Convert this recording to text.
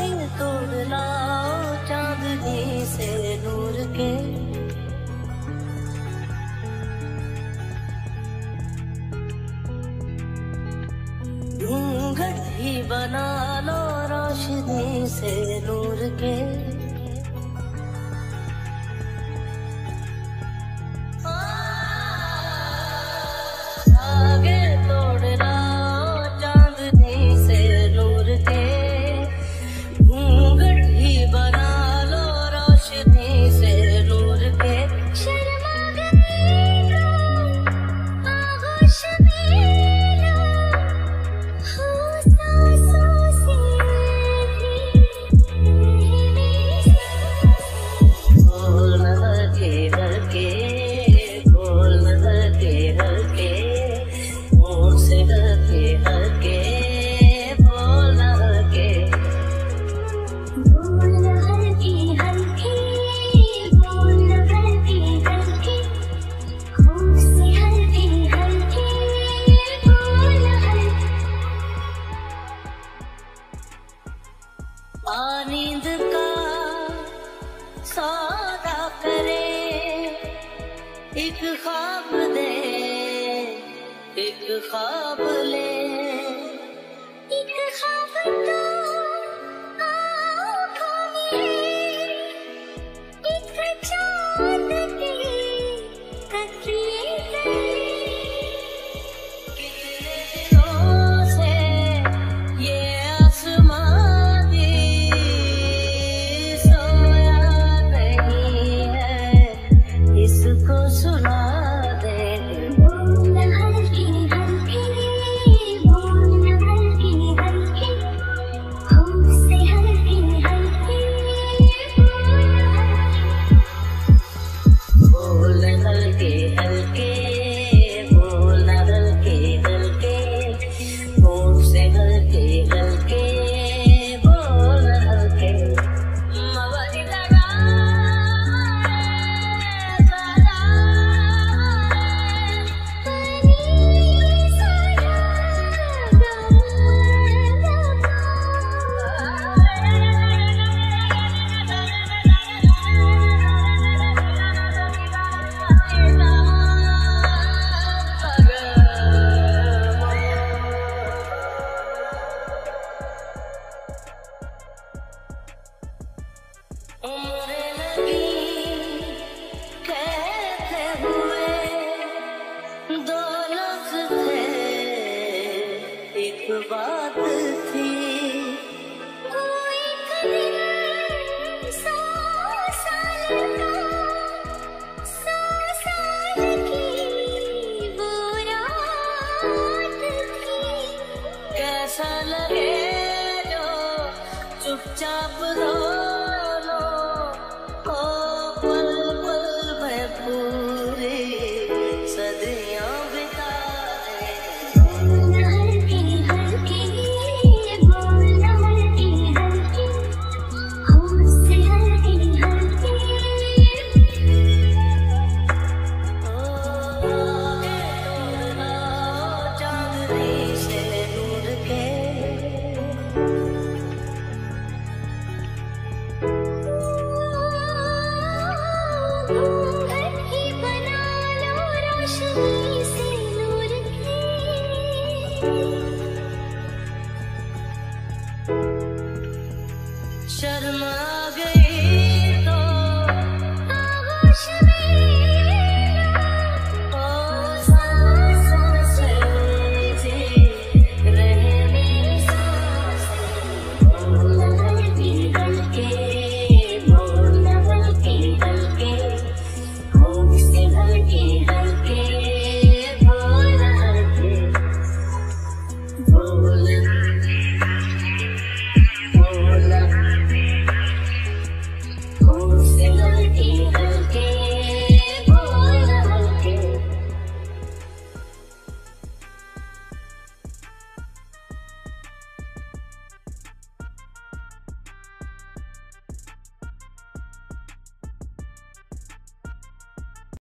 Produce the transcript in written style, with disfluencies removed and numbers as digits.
आंखें तो लाओ चांदनी से नूर के, घूंघट ही बना लो रोशनी से नूर के। नींद का सौदा करे एक ख्वाब दे एक ख्वाब ले, एक ख्वाब तो आँखों में एक चाँद की तस्वीर है। कितने दिनों से ये आसमां बात थी कोई कभी सौ साल का सौ साल की वो रात थी। कैसा लगे जो चुपचाप रो लो ओ पल पल में पूरी सदियाँ बिता दे। Thank you.